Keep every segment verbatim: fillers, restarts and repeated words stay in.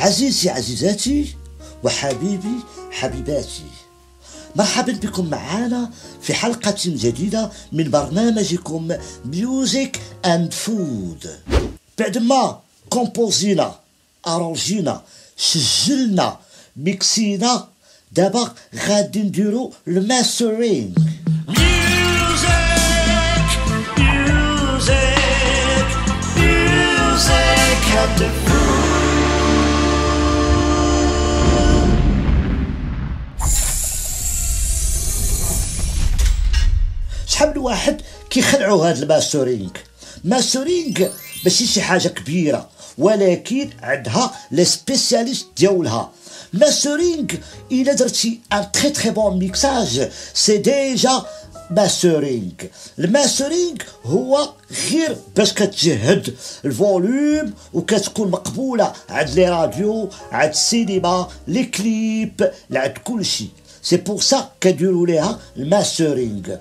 عزيزي عزيزاتي وحبيبي حبيباتي، مرحبا بكم معنا في حلقة جديدة من برنامجكم ميوزك اند فود. بعد ما كومبوزينا، أرونجينا، سجلنا، ميكسينا، دابا غادي نديرو الماسترينغ. شحال من واحد كيخلعوا هاد الماسترينغ. ماسترينغ ماشي شي حاجه كبيره، ولكن عندها لي سبيسياليست ديالها. ماسترينغ الا درتي ان تري تري بون ميكساج سي ديجا ماسترينغ. الماسترينغ هو غير باش كتجهد الفوليوم وكتكون مقبوله عند لي راديو، عند السينما، لي كليب، عند كلشي. سي بور سا كنديرو ليها الماسترينغ.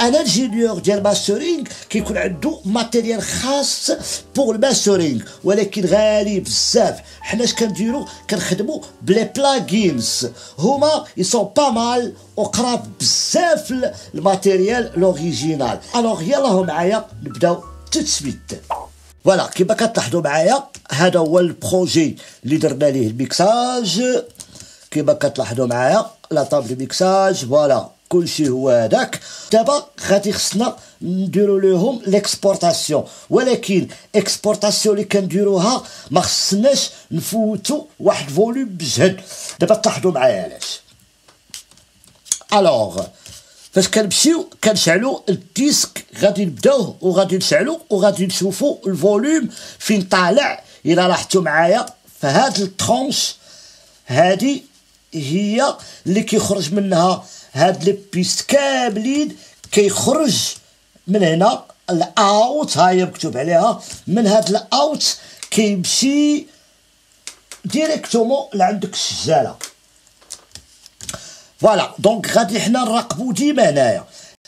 ان انجينيور ديال الماسترينغ كيكون عنده ماتيريال خاص بور الماسترينغ، ولكن غالي بزاف. حنا اش كنديرو؟ كنخدمو بلي بلاغينز، هما يسون با مال وقراب بزاف الماتيريال لوريجينال. الوغ يلاه معايا نبداو تتسبيت. فوالا كيما كتلاحظوا معايا هذا هو البروجي اللي درنا ليه الميكساج. كيما كتلاحظوا معايا لا طابل الميكساج، فوالا كلشي هو هذاك. دابا غادي خصنا نديرو لهم ليكسبورطاسيون، ولكن اكسبورطاسيون اللي كنديروها ما خصناش نفوتو واحد فوليوم بجهد. دابا تلاحظوا معايا علاش. الوغ فاش كنمشيو كنشعلو الديسك، غادي نبداوه وغادي نشعلو وغادي نشوفو الفوليوم فين طالع. الى لاحظتوا معايا فهاد الترونش هادي هي اللي كيخرج منها هاد لي بيست كاملين، كيخرج من هنا الاوت، ها هي مكتوب عليها. من هاد الاوت كيمشي ديريكتومون لعندك السجاله. فوالا دونك غادي حنا نراقبو ديما هنايا.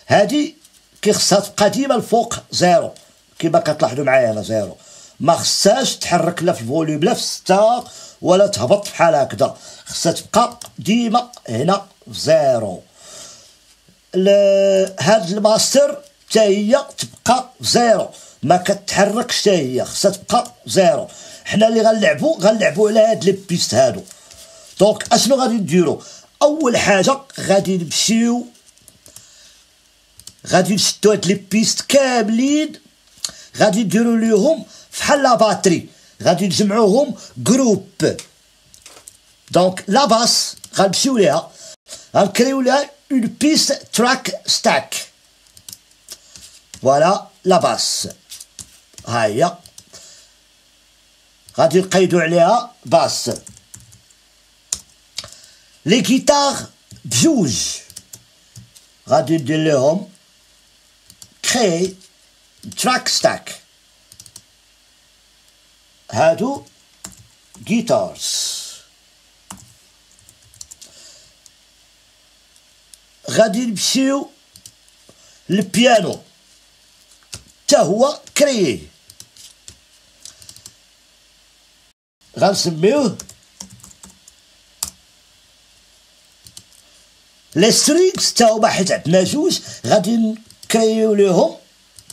هادي كيخصها تبقى ديما الفوق زيرو، كيما كتلاحظوا معايا هنا زيرو. ما خصهاش تحرك لا في الفوليوم لا في الستة ولا تهبط بحال هكذا، خصها تبقى ديما هنا زيرو. هاد الماستر حتى هي تبقى زيرو، ما كتحركش حتى هي، خصها تبقى زيرو. حنا اللي غنلعبو غنلعبو على هاد لي بيست هادو. دونك اشنو غادي نديرو؟ اول حاجه غادي نمشيو غادي نشدو هاد لي بيست كاملين، غادي نديرو ليهم فحال لا باتري، غادي نجمعوهم جروب. دونك لا باس غنمشيو ليها، غنكريو لها اون بيست تراك ستاك. فوالا لا باس، ها هي غادي نقيدو عليها باس. لي كيتار بجوج غادي ندير لهم كري تراك ستاك. هادو جيتارز غادي نمشيو للبيانو، حتى هو كرييه، غنسميوه لي سترينغز، حتى هما حيت عندنا جوج غادي نكريو ليهم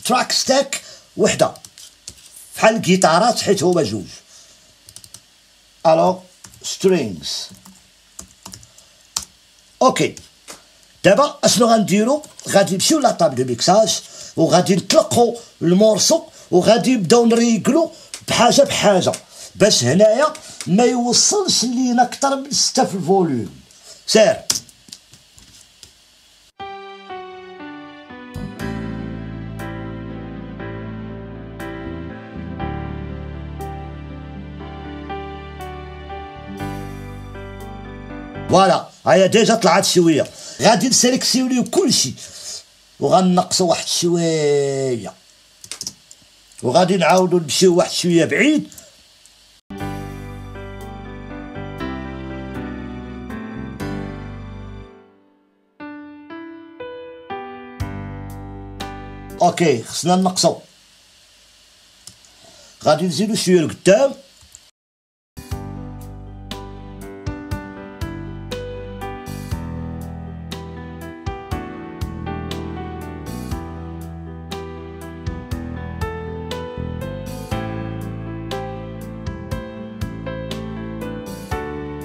تراك ستاك وحده بحال الجيتارات حيت هما جوج. الو سترينغز اوكي. دابا اشنو غنديرو؟ غادي نمشيو لاطابل دو ميكساج وغادي نطلقو المورسو وغادي نبداو نريقلو بحاجه بحاجه باش هنايا ما يوصلش لينا اكثر من ستة في الفوليوم. سير فوالا هاهي ديجا طلعت شويه. غادي نسلكسيو ليه كلشي وغنقصو واحد شويه وغادي نعاودو نمشيو واحد شويه بعيد. اوكي خصنا نقصو، غادي نزيدو شويه لقدام.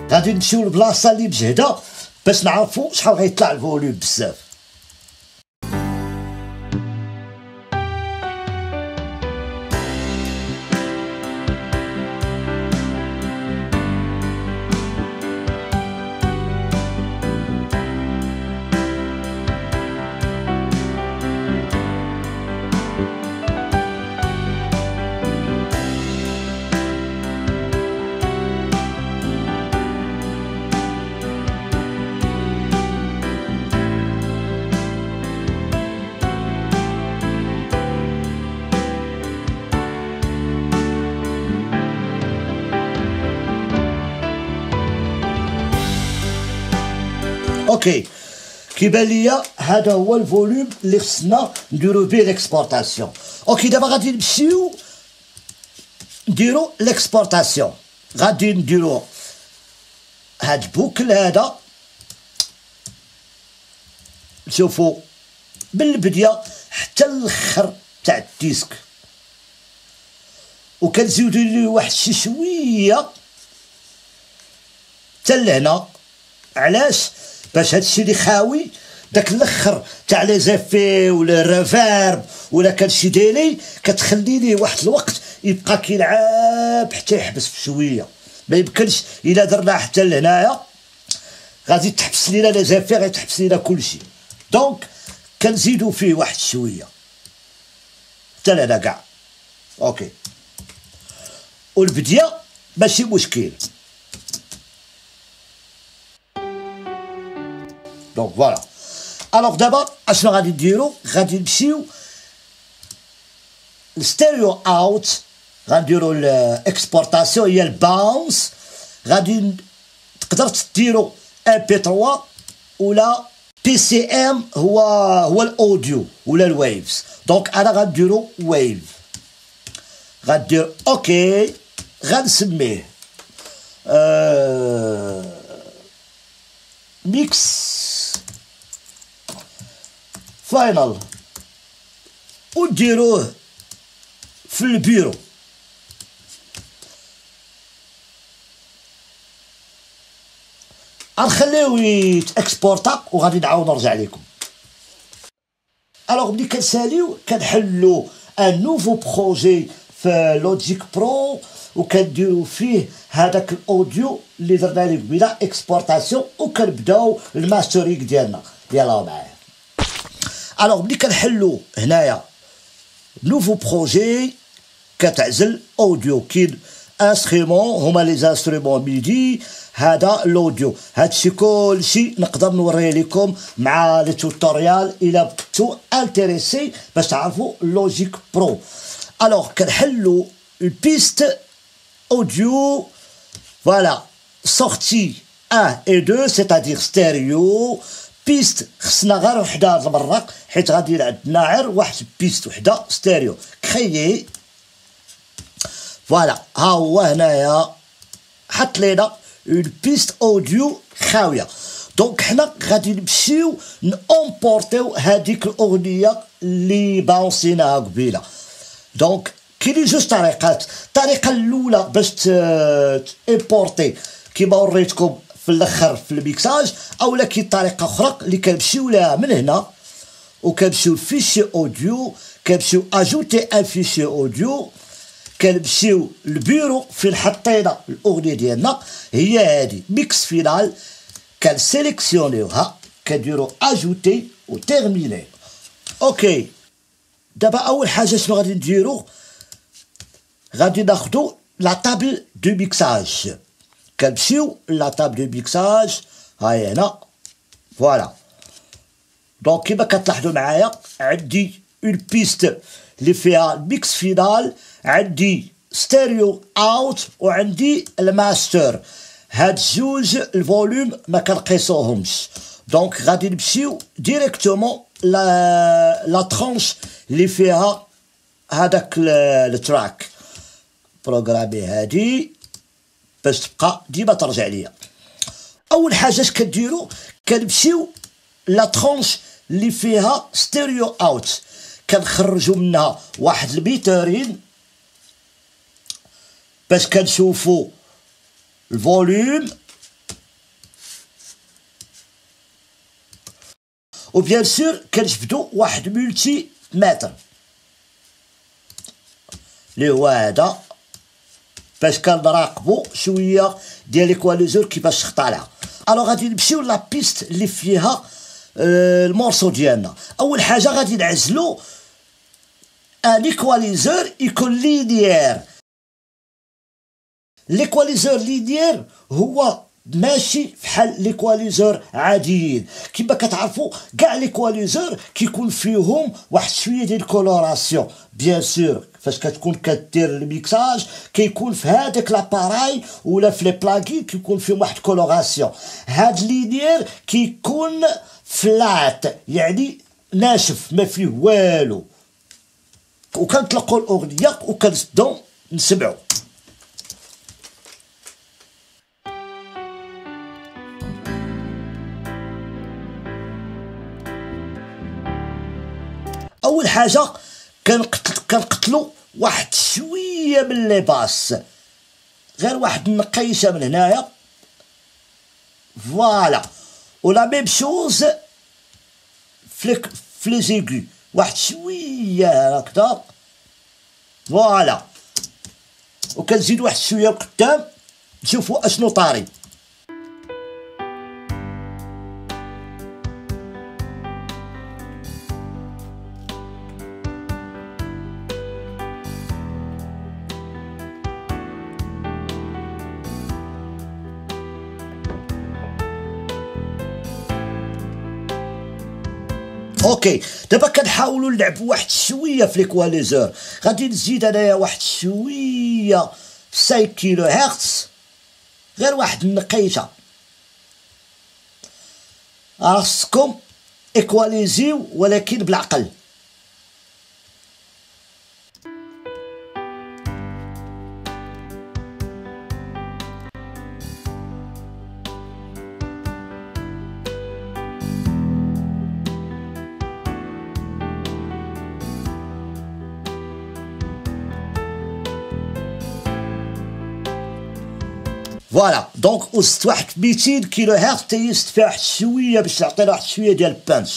غادي نمشيو لبلاصه اللي بجهده باش نعرفوا شحال غيطلع الفوليوم بزاف. اوكي كيبان ليا هذا هو الفوليوم اللي خصنا نديرو بيه ليكسبورتاسيون. اوكي دابا غادي نمشيو نديرو ليكسبورتاسيون. غادي نديرو هاد البوكل هذا، شوفوا من البدايه حتى الاخر تاع الديسك، وكنزيدو ليه واحد شي شويه حتى لهنا. علاش؟ باش هادشي اللي خاوي داك الاخر تاع لي زيفي ولا الريفيرب ولا كان شي ديلي كتخلي ليه واحد الوقت يبقى كيلعب حتى يحبس بشويه. ما يمكنش الا درنا حتى لهنايا غادي تحبس لينا لي زيفي، غادي تحبس لينا كلشي. دونك كنزيدو فيه واحد شويه حتى لهنا كاع. اوكي والبديه ماشي مشكل. Donc voilà. Alors d'abord, اشنو غادي نديرو؟ غادي نمشيو الستيريو اوت، غنديرو الاكسبورتاسيون هي الباونس. غادي تقدر تديرو ام بي ثلاثة ولا بي سي ام، هو هو الاوديو ولا الويفز. دونك انا غنديرو ويف، غندير اوكي، غنسميه أه... ميكس فاينل وديروه في البيرو. غنخليوه يتاكسبورطا وغادي نعاود نرجع لكم. الوغ ملي كنساليو كنحلو ان نوفو بروجي في لوجيك برو وكنديرو فيه هذاك الاوديو اللي درنا ليه قبيله اكسبورتاسيون، وكنبداو الماسترينغ ديالنا. يلاه معايا. الوغ ملي كنحلو هنايا نوفو بروجي كتعزل اوديو، كاين انسترومون هما لي انسترومون ميدي، هذا الاوديو. هادشي كلشي نقدر نوريه لكم مع لي توتوريال الى كنتو انتريسي باش تعرفوا لوجيك برو. الوغ كنحلو البيست audio, voilà, sortie un et deux, c'est-à-dire stéréo. بيست خصنا غير وحده تمرق حيت غادي عندنا غير واحد بيست وحده ستيريو كريي. فوالا ها هو هنايا حط لينا اون بيست اوديو خاويه. دونك حنا غادي نمشيو نامبورتيو هذيك الاغنيه اللي باونسيناها قبيله. دونك كاينين جوج طريقات. الطريقه الاولى باش تيمبورتي كيما وريتكم في الاخر في الميكساج، اولا كاين طريقه اخرى اللي كنمشيو لها من هنا وكنمشيو لفيشي اوديو، كنمشيو اجوتي ان فيشي اوديو، كنمشيو للبيرو فين حطينا الاغنيه ديالنا هي هذه ميكس فينال، كنسيليكسيونيوها كنديرو اجوتي وتيرميني. اوكي دابا اول حاجه شنو غادي نديرو؟ غادي ناخدو لا طابل دو ميكساج. كنمشيو لا طابل دو ميكساج، هاي هنا. فوالا دونك كيما كتلاحظوا معايا عندي اون بيست اللي فيها الميكس فينال، عندي ستيريو اوت وعندي الماستر. هاد جوج الفوليوم ما كنقيسوهمش. دونك غادي نمشيو ديريكتومون لا لا ترونش اللي فيها هذاك التراك. بروغرامي هادي باش تبقى ديما ترجع ليا. اول حاجه اش كديرو؟ كنمشيو لا ترونش اللي فيها ستيريو اوت، كنخرجو منها واحد الميترين باش كنشوفو الفوليوم وبيان سور كنجبدو واحد ملتي ماتر اللي هو هذا باش كنراقبو شويه ديال ليكواليزور كيفاش خطالها. الو غادي نمشيو لا بيست اللي فيها آه المورسو ديالنا. اول حاجه غادي نعزلو ان ايكواليزور يكون لينيير. ليكواليزور لينيير هو ماشي بحال ليكواليزور عاديين. كما كتعرفوا كاع ليكواليزور كيكون فيهم واحد شويه ديال الكولوراسيون. بيان سور فاش كتكون كدير الميكساج كيكون في هذاك لاباراي ولا في لي بلاغين كيكون فيهم واحد الكولوراسيون. هاد لينيير كيكون فلات يعني ناشف ما فيه والو، وكنطلقوا الاغنيه وكنسدو نسمعوا. اول حاجه كنقتل كنقتلو واحد شويه من لي باس، غير واحد النقيشه من هنايا فوالا، ولا ميم شوز فليك فلي زيغو واحد شويه هكذا فوالا، وكنزيد واحد شويه لقدام نشوفوا اشنو طاري. اوكي دابا كنحاولوا نلعبوا واحد شويه في ليكواليزور. غادي نزيد انايا واحد شويه في خمسة كيلو هرتز، غير واحد النقيشه. راسكم ايكواليزيو ولكن بالعقل. فوالا دونك وزدت واحد ميتين كيلو هرتز تيست فيها واحد شويه باش تعطينا واحد شويه ديال البانش.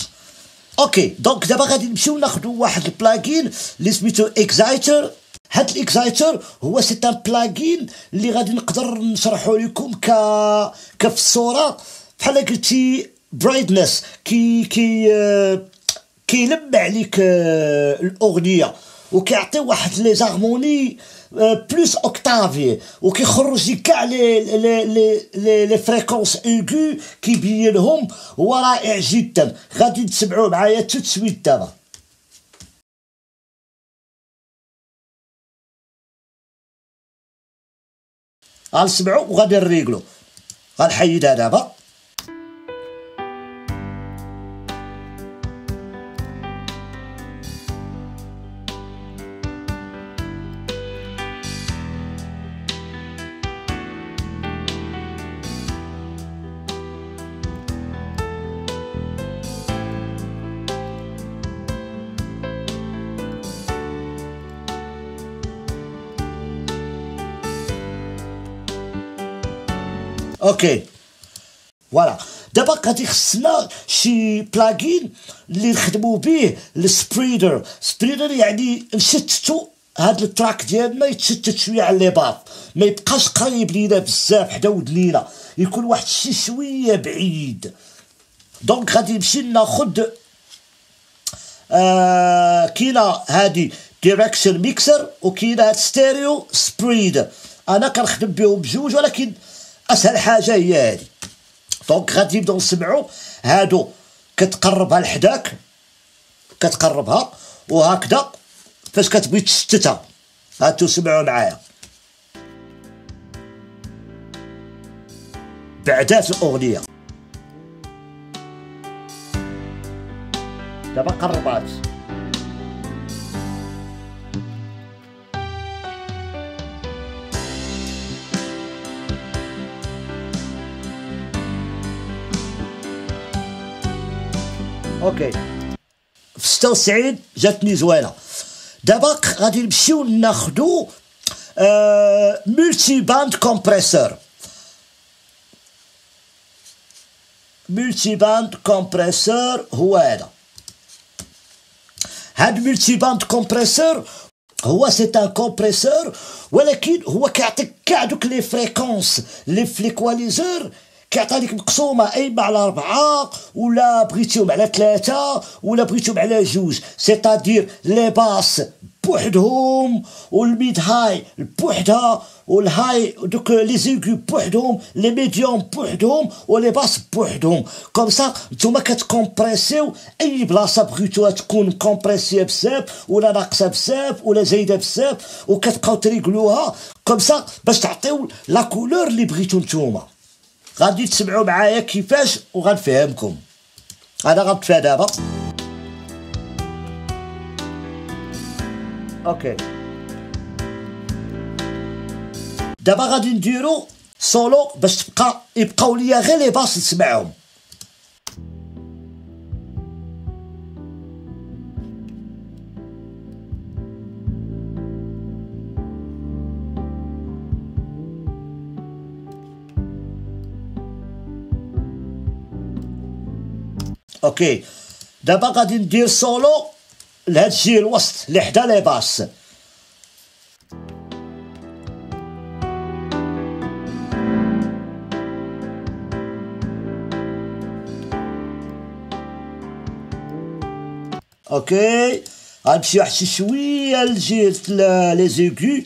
اوكي دونك دابا غادي نمشيو ناخدو واحد البلاغين اللي سميتو اكزايتر. هاد الاكزايتر هو سي تان بلاغين اللي غادي نقدر نشرحو لكم ك كف الصوره بحال قلتي برايتنس كي كي كيلمع ليك الاغنيه وكيعطي واحد لي زارموني بلوس اوكتافي وكيخرج لك كاع لي لي لي لي فريكونس اوغو كيبينهم. هو رائع جدا، غادي تسمعوه معايا تو تسويت دابا. غنسمعو وغادي نريقلو، غنحيدها دابا. اوكي فوالا دابا غادي خصنا شي بلاغين اللي نخدمو به السبريدر. سبريدر يعني نشتتو هاد التراك ديالنا يتشتت شويه على لي باط، ما يبقاش قريب لينا بزاف حدا ود لينا، يكون واحد الشي شويه بعيد. دونك غادي نمشي ناخد آه كاينه هادي ديريكشن ميكسر وكاينه هاد ستيريو سبريدر. انا كنخدم بهم بجوج ولكن اسهل حاجه هي هادي. دونك غادي نبداو نسمعو هادو كتقربها لحداك كتقربها وهكذا فاش كتبغي تشتتها. هانتو سمعو معايا بعدات الاغنيه دابا قربات. اوكي في ستة وتسعين جاتني زوينه. دابا غادي نمشيو ناخدو آه ملتي باند كومبريسور. Multiband Compressor هو هاد Multiband Compressor هو c'est un compresseur ولكن هو كيعطيك كاع دوك لي فريكونس لي فليكواليزور كيعطي لك مقسومه ايما على أربعة ولا بغيتيهم على ثلاثة ولا بغيتيهم على جوج سيتادير لي باس بوحدهم والميد هاي بوحدها والهاي دوك لي زيغو بوحدهم لي ميديوم بوحدهم ولي باس بوحدهم كوم سا نتوما كتكومبريسيو اي بلاصه بغيتوها تكون مكومبريسيه بزاف ولا ناقصه بزاف ولا زايده بزاف وكتبقاو تريغلوها كوم سا باش تعطيو لا كولور لي بغيتو نتوما. غادي تسمعوا معايا كيفاش وغنفهمكم. انا غنطفيها دابا. اوكي دابا غادي نديرو سولو باش تبقى يبقاو ليا غير لي باس نسمعهم. اوكي دابا غادي ندير سولو لهاد الجي الوسط اللي حدا لي باس. اوكي غنمشي واحد شي شويه لجهة لي زيغو.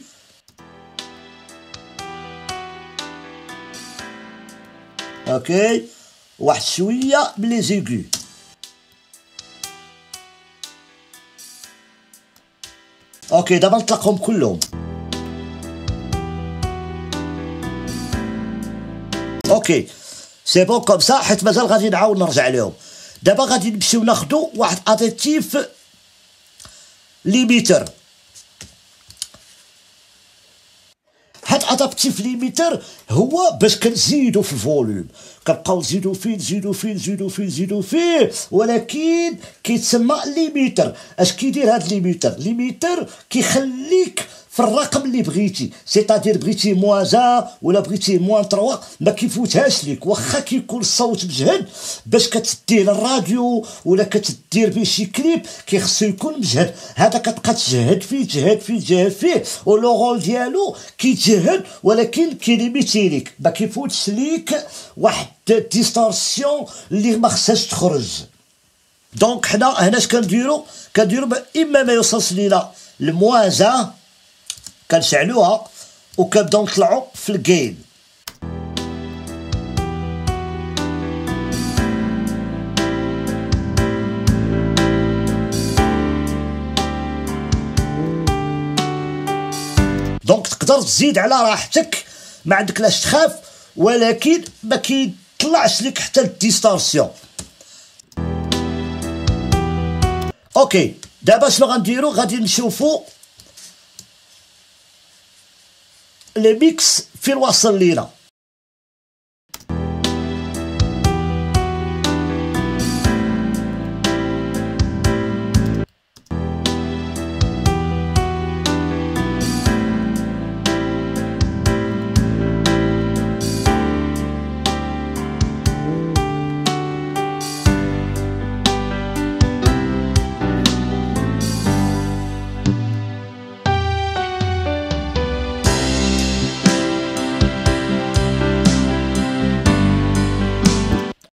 اوكي واحد شويه من لي زيغو. اوكي دابا نطلقهم كلهم. اوكي سي بون كوم سا حيت مازال غادي نعاود نرجع لهم. دابا غادي نمشيو ناخدو واحد اديتيف ليميتر. هاد ادابتيف ليميتر هو باش كنزيدو في الفوليوم، كنبقاو نزيدو فيه نزيدو فيه نزيدو فيه نزيدو فيه ولكن كيتسمى ليميتر. اش كيدير هاد ليميتر؟ ليميتر كيخليك في الرقم اللي بغيتي، سيتادير بغيتي موان واحد ولا بغيتي موان ثلاثة ما كيفوتهاش ليك، واخا كيكون الصوت مجهد باش كتديه للراديو ولا كتدير به شي كليب كيخصو يكون مجهد، هذا كتبقى تجهد فيه تجهد فيه تجهد فيه ولوغول ديالو كيتجهد ولكن كيليميتي ليك، ما كيفوتش ليك واحد ديستورسيون اللي ما خصهاش تخرج. دونك حنا هنا اش كنديرو؟ كنديرو اما ما يوصلش لينا لموان واحد كنشعلوها وكنبداو نطلعو في الجيم. دونك تقدر تزيد على راحتك ما عندك لاش تخاف ولكن ما كيطلعش لك حتى الديستورسيون. اوكي دابا شنو غنديرو؟ غادي نشوفو لي ميكس فين وصل لينا.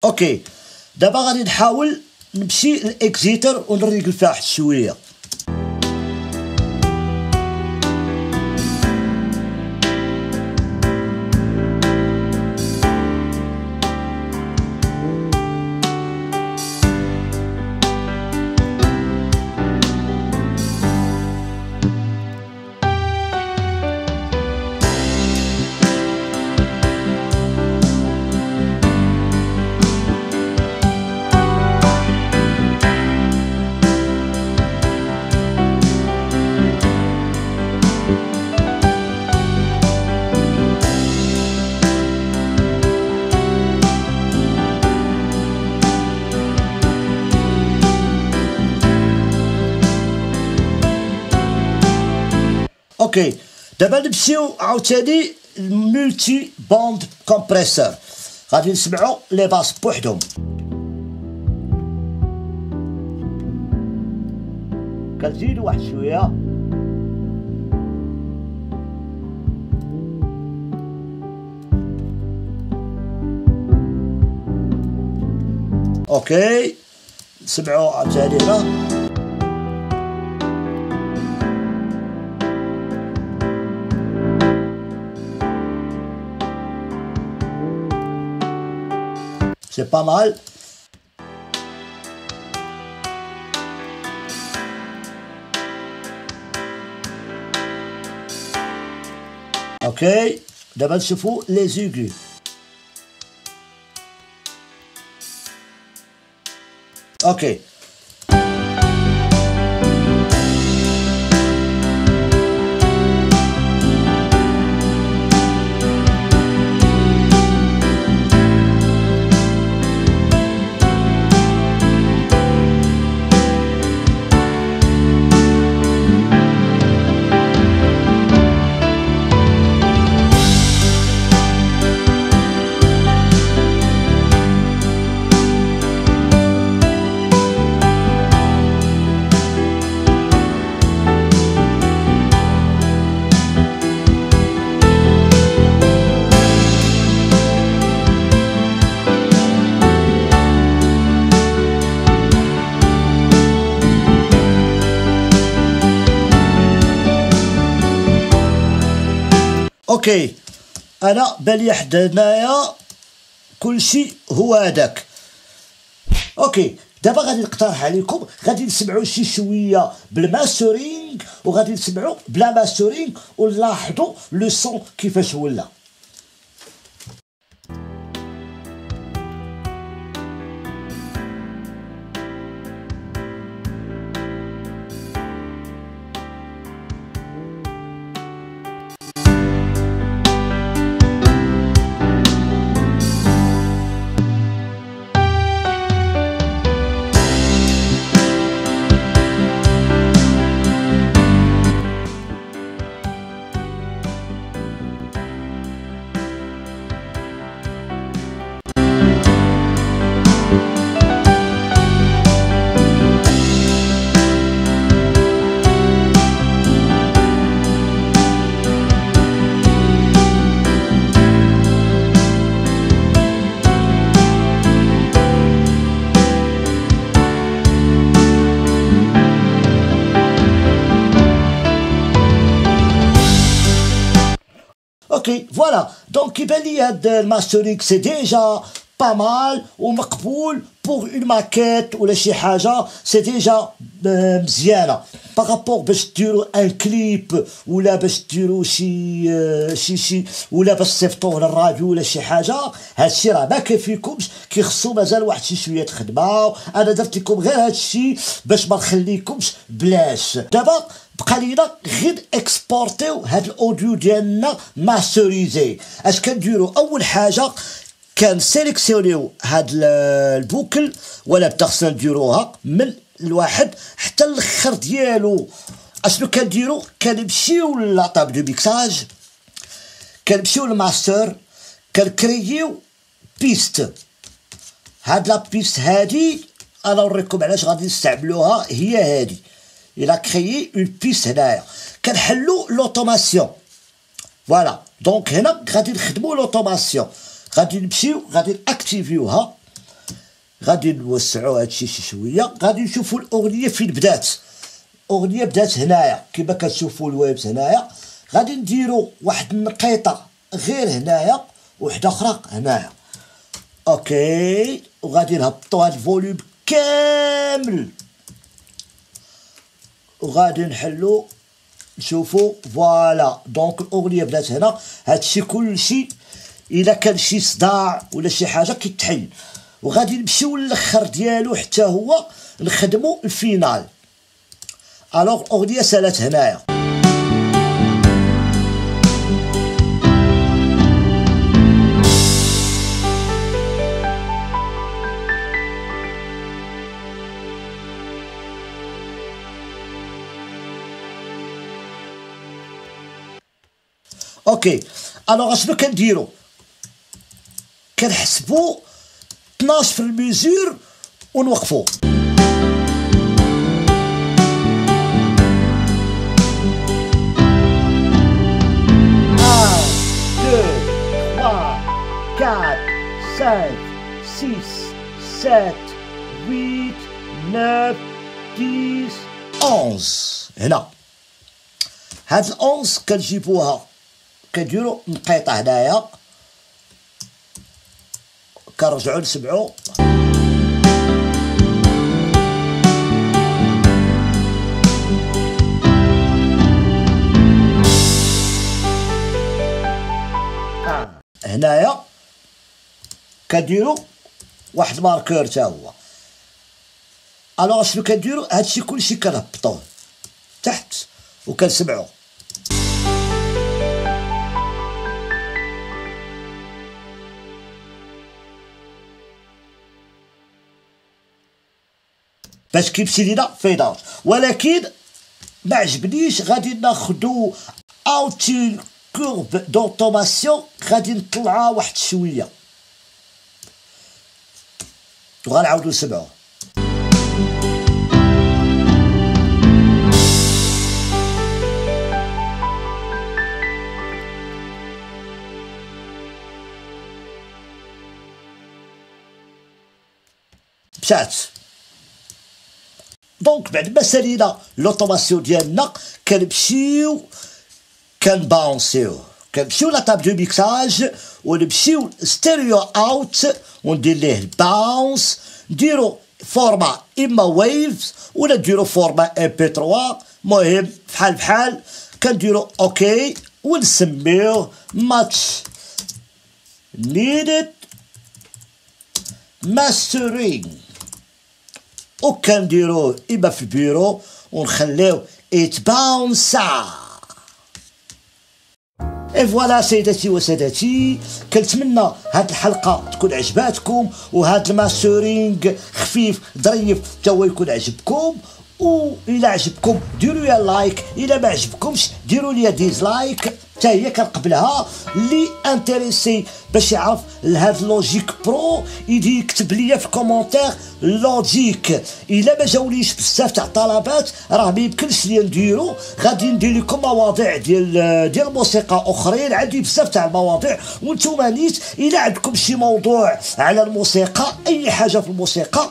اوكي دابا غادي نحاول نمشي للاكزيتر ونريقل فيها واحد شويه. اوكي دابا نمشيو عاوتاني للمولتي باند كومبريسور. غادي نسمعوا لي باس بوحدهم. كنزيد واحد شويه اوكي، نسمعوا عاوتاني هنا. C'est pas mal. Ok, d'abord je fous les aigus. Ok. اوكي، انا بالي حد هنايا كلشي هو هذاك. اوكي، دابا غادي نقترح عليكم، غادي نسمعوا شي شويه بالماسترينغ وغادي نسمعوا بلا ماسترينغ ونلاحظوا لو سون كيفاش ولا. Ok, voilà. Donc, le mastering, c'est déjà pas mal ou maqboul pour une maquette ou les haja, c'est déjà euh, bien. Par rapport à un clip ou la si si ou la radio ou les haja, هادشي راه ما كيفيكمش، كيخصو مازال واحد شي شويه خدمه. انا درت لكم غير هادشي باش ما نخليكمش بلاش. دابا بقى لينا غير اكسبورتيو هاد الاوديو ديالنا ماستوريزي. اش كنديرو؟ اول حاجه كان سيليكسيونيو هاد البوكل ولا التغسله نديروها من الواحد حتى الاخر ديالو. اشنو كنديرو؟ كنمشيو للاطاب دو ميكساج، كنمشيو للماستر، كنكرييو بيست. هاد لا بيست هادي انا نوريكم علاش غادي نستعملوها. هي هادي il a créé une piste هنايا. كنحلو لوطوماسيون. فوالا دونك هنا غادي نخدمو لوطوماسيون. غادي نمشيو غادي نأكتيفيوها، غادي نوسعو هادشي شي شويه، غادي نشوفو الاغنيه فين بدات. الاغنيه بدات هنايا كما كتشوفو الويبس هنايا. غادي نديرو واحد النقيطه غير هنايا وحده اخرى هنايا. اوكي، وغادي نهبطو هاد الفوليوم كامل وغادي نحلو نشوفو. فوالا دونك الاغنيه بدات هنا. هادشي كلشي الا كان شي صداع ولا شي حاجه كيتحل، وغادي نمشيو للاخر ديالو حتى هو نخدمو الفينال. الوغ الاغنيه سالات هنايا. اوكي، الوغ اشنو كنديرو؟ كنحسبوا اثناش في الميزور ونوقفوا. واحد جوج ثلاثة أربعة خمسة ستة سبعة ثمانية تسعة عشرة. هنا هاد الأونس كنجيبوها كنديرو نقيطة هنايا كنرجعو نسمعو هنايا كنديرو واحد ماركور تا هو. الوغ شنو كنديرو؟ هادشي كلشي كنهبطوه تحت وكنسمعو. باش كيمشي لينا فيد اوت. ولكن ما عجبنيش غادي ناخدو اوتي كورب دوتوماسيون غادي نطلعها واحد شويه وغنعاودو نسمعوه. مشات. دونك بعد ما سالينا لوطوماسيون ديالنا كنمشيو كنباونسيو كنمشيو لطاب دو ميكساج ونمشيو ستيريو اوت وندير ليه الباونس. نديرو فورما اما ويفز ولا نديرو فورما ام بي ثلاثة، المهم بحال بحال كنديرو اوكي ونسميوه ماتش نيدد ماسترينغ وكنديروه اما في البيرو ونخليوه يتباونسا. اي فوالا سيداتي وسادتي، كنتمنى هاد الحلقه تكون عجباتكم وهاد الماسترينغ خفيف ظريف تا هو يكون عجبكم. و الى عجبكم ديروا لي لايك، الى ما عجبكمش ديروا لي ديزلايك حتى هي كنقبلها. لي انتريسي باش يعرف لهاد لوجيك برو يجي يكتب لي في الكومونتير لوجيك. الى ما جاوليش بزاف تاع الطلبات راه ما يمكنش لي نديرو، غادي ندير لكم مواضيع ديال ديال الموسيقى اخرين، عندي بزاف تاع المواضيع وانتوما نيت الى عندكم شي موضوع على الموسيقى اي حاجه في الموسيقى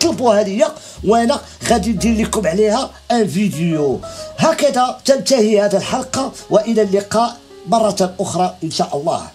طلبوها ليا وانا غادي ندير لكم عليها ان فيديو. هكذا تنتهي هذه الحلقه والى اللقاء مره اخرى ان شاء الله.